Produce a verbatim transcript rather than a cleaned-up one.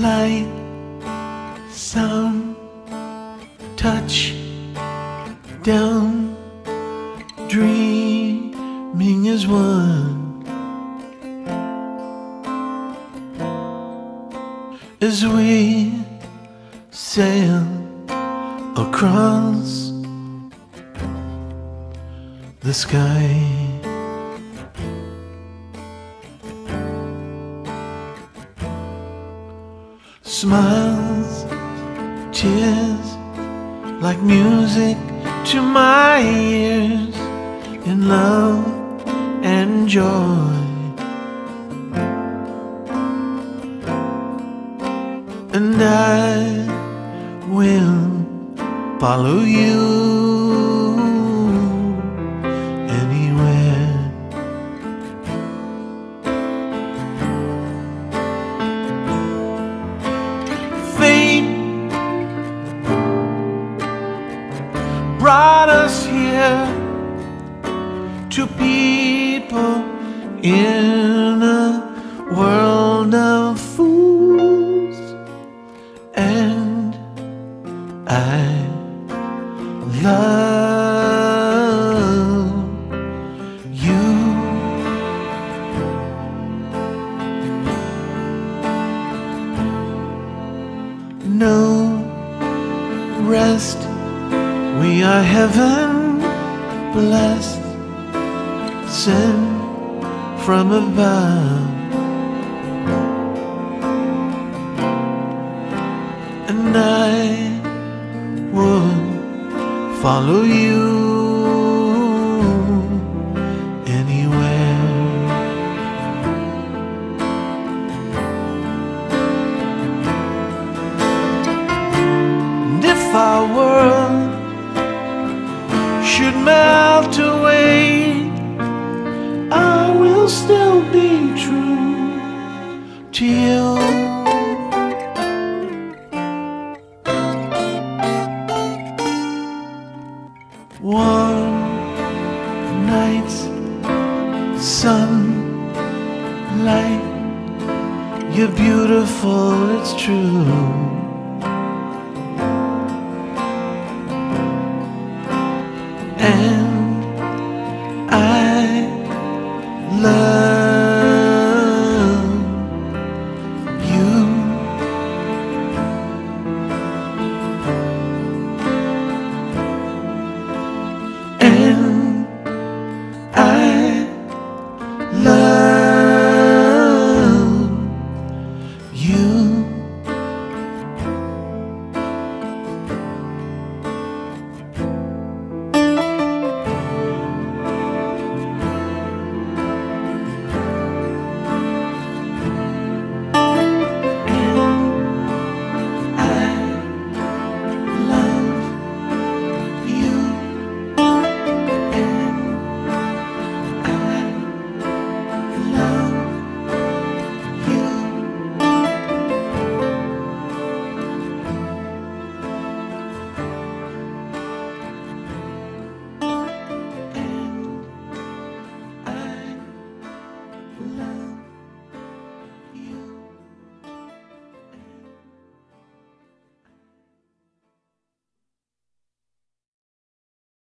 Light, sound, touch, down, dreaming as one. As we sail across the sky. Smiles, tears, like music to my ears, in love and joy. And I will follow you anywhere. Brought us here, to people in a world of fools, and I love you. No rest. We are heaven blessed, sent from above, and I would follow you anywhere. And if our world should melt away, I will still be true to you. Warm nights, sunlight, you're beautiful, it's true. And